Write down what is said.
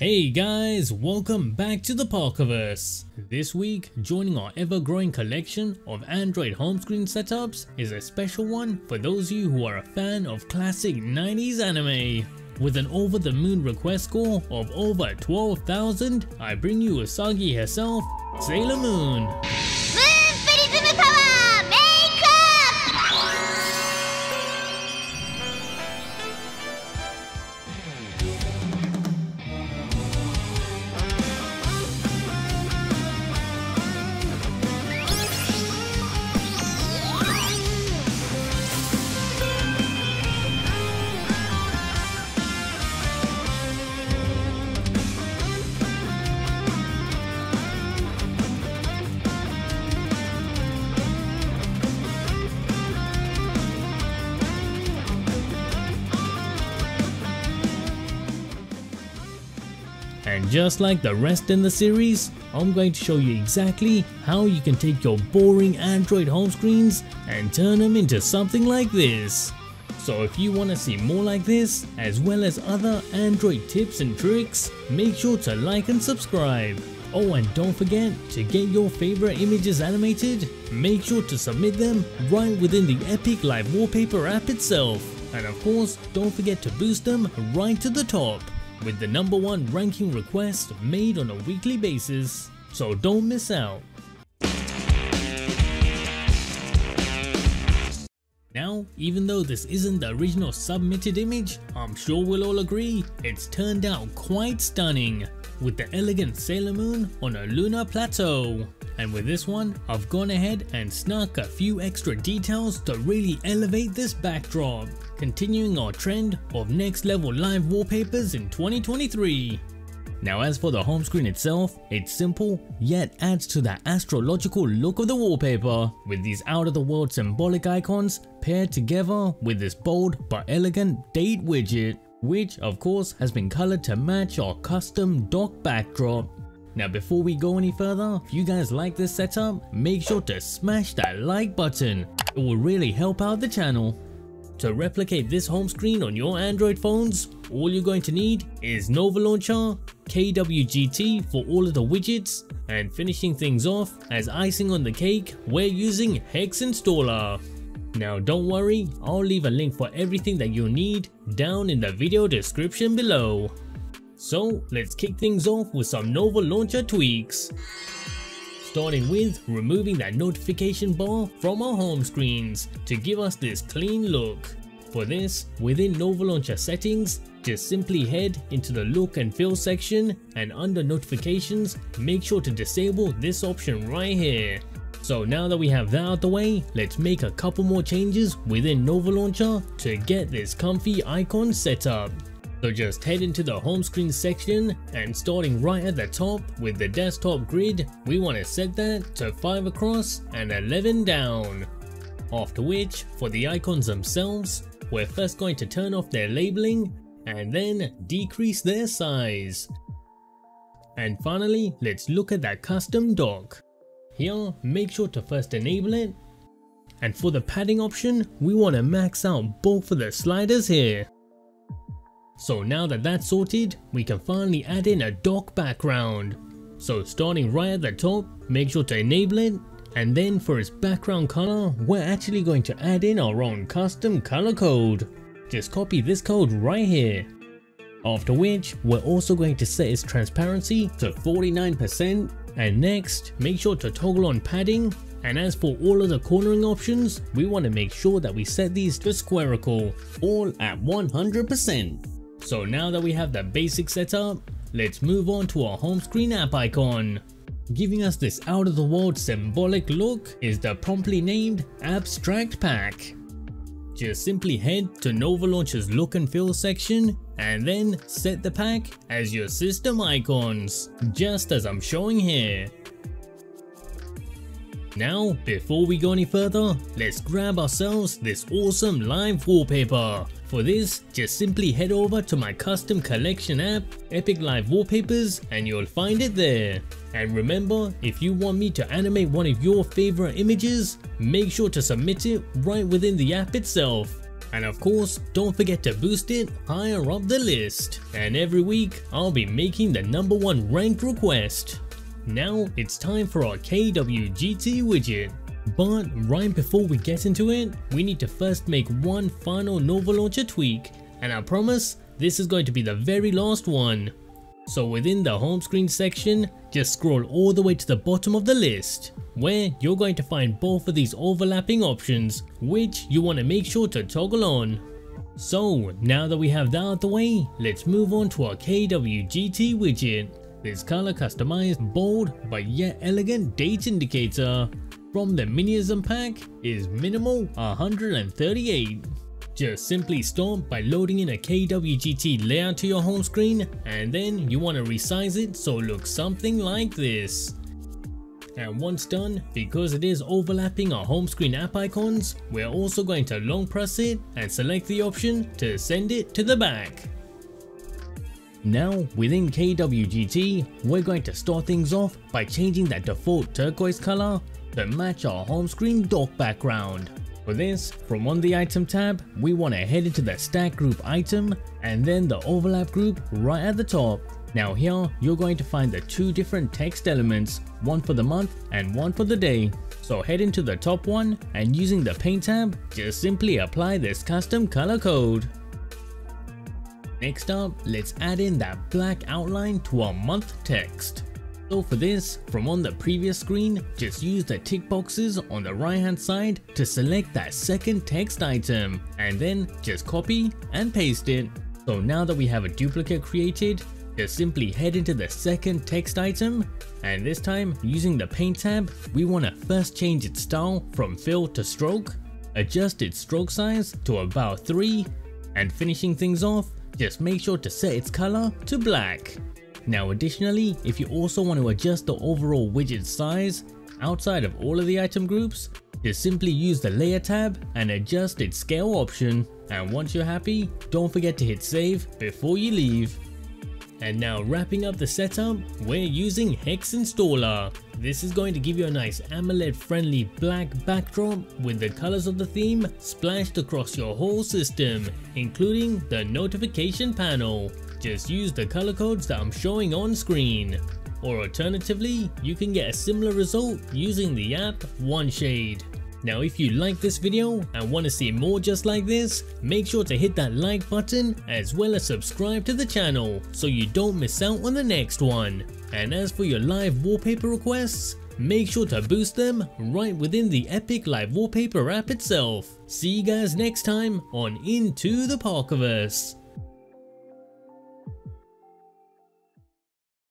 Hey guys, welcome back to the Parkerverse. This week, joining our ever-growing collection of Android home screen setups is a special one for those of you who are a fan of classic 90s anime. With an over-the-moon request score of over 12,000, I bring you Usagi herself, Sailor Moon. And just like the rest in the series, I'm going to show you exactly how you can take your boring Android home screens and turn them into something like this. So if you want to see more like this, as well as other Android tips and tricks, make sure to like and subscribe. Oh, and don't forget to get your favorite images animated. Make sure to submit them right within the Epic Live Wallpaper app itself. And of course, don't forget to boost them right to the top, with the #1 ranking request made on a weekly basis, so don't miss out. Now, even though this isn't the original submitted image, I'm sure we'll all agree it's turned out quite stunning, with the elegant Sailor Moon on a lunar plateau. And with this one, I've gone ahead and snuck a few extra details to really elevate this backdrop, continuing our trend of next level live wallpapers in 2023. Now, as for the home screen itself, it's simple yet adds to that astrological look of the wallpaper, with these out of the world symbolic icons paired together with this bold but elegant date widget, which of course has been colored to match our custom dock backdrop. Now, before we go any further, if you guys like this setup, make sure to smash that like button. It will really help out the channel. To replicate this home screen on your Android phones, all you're going to need is Nova Launcher, KWGT for all of the widgets, and finishing things off as icing on the cake, we're using Hex Installer. Now don't worry, I'll leave a link for everything that you'll need down in the video description below. So let's kick things off with some Nova Launcher tweaks, starting with removing that notification bar from our home screens to give us this clean look. For this, within Nova Launcher settings, just simply head into the look and feel section, and under notifications, make sure to disable this option right here. So now that we have that out the way, let's make a couple more changes within Nova Launcher to get this comfy icon set up. So just head into the home screen section, and starting right at the top with the desktop grid, we want to set that to 5 across and 11 down. After which, for the icons themselves, we're first going to turn off their labeling and then decrease their size. And finally, let's look at that custom dock. Here, make sure to first enable it. And for the padding option, we want to max out both of the sliders here. So now that that's sorted, we can finally add in a dock background. So starting right at the top, make sure to enable it, and then for its background color, we're actually going to add in our own custom color code. Just copy this code right here. After which, we're also going to set its transparency to 49%, and next, make sure to toggle on padding. And as for all of the cornering options, we want to make sure that we set these to squarical, all at 100%. So now that we have the basic setup, let's move on to our home screen app icon. Giving us this out of the world symbolic look is the promptly named Abstract Pack. Just simply head to Nova Launcher's look and feel section, and then set the pack as your system icons, just as I'm showing here. Now, before we go any further, let's grab ourselves this awesome live wallpaper. For this, just simply head over to my custom collection app, Epic Live Wallpapers, and you'll find it there. And remember, if you want me to animate one of your favorite images, make sure to submit it right within the app itself. And of course, don't forget to boost it higher up the list. And every week, I'll be making the #1 ranked request. Now it's time for our KWGT widget. But right before we get into it, we need to first make one final Nova Launcher tweak. And I promise, this is going to be the very last one. So within the home screen section, just scroll all the way to the bottom of the list, where you're going to find both of these overlapping options, which you want to make sure to toggle on. So now that we have that out the way, let's move on to our KWGT widget. This color customized, bold, but yet elegant date indicator from the Mini-ism pack is minimal 138. Just simply start by loading in a KWGT layout to your home screen, and then you want to resize it so it looks something like this. And once done, because it is overlapping our home screen app icons, we're also going to long press it and select the option to send it to the back. Now within KWGT, we're going to start things off by changing that default turquoise color to match our home screen dock background. For this, from on the item tab, we want to head into the stack group item and then the overlap group right at the top. Now here, you're going to find the two different text elements, one for the month and one for the day. So head into the top one and using the paint tab, just simply apply this custom color code. Next up, let's add in that black outline to our month text. So for this, from on the previous screen, just use the tick boxes on the right hand side to select that second text item and then just copy and paste it. So now that we have a duplicate created, just simply head into the second text item, and this time using the paint tab, we want to first change its style from fill to stroke, adjust its stroke size to about 3, and finishing things off, just make sure to set its color to black. Now additionally, if you also want to adjust the overall widget size outside of all of the item groups, just simply use the layer tab and adjust its scale option. And once you're happy, don't forget to hit save before you leave. And now wrapping up the setup, we're using Hex Installer. This is going to give you a nice AMOLED friendly black backdrop with the colors of the theme splashed across your whole system, including the notification panel. Just use the color codes that I'm showing on screen. Or alternatively, you can get a similar result using the app One Shade. Now if you like this video and want to see more just like this, make sure to hit that like button as well as subscribe to the channel so you don't miss out on the next one. And as for your live wallpaper requests, make sure to boost them right within the Epic Live Wallpaper app itself. See you guys next time on Into the Parkerverse.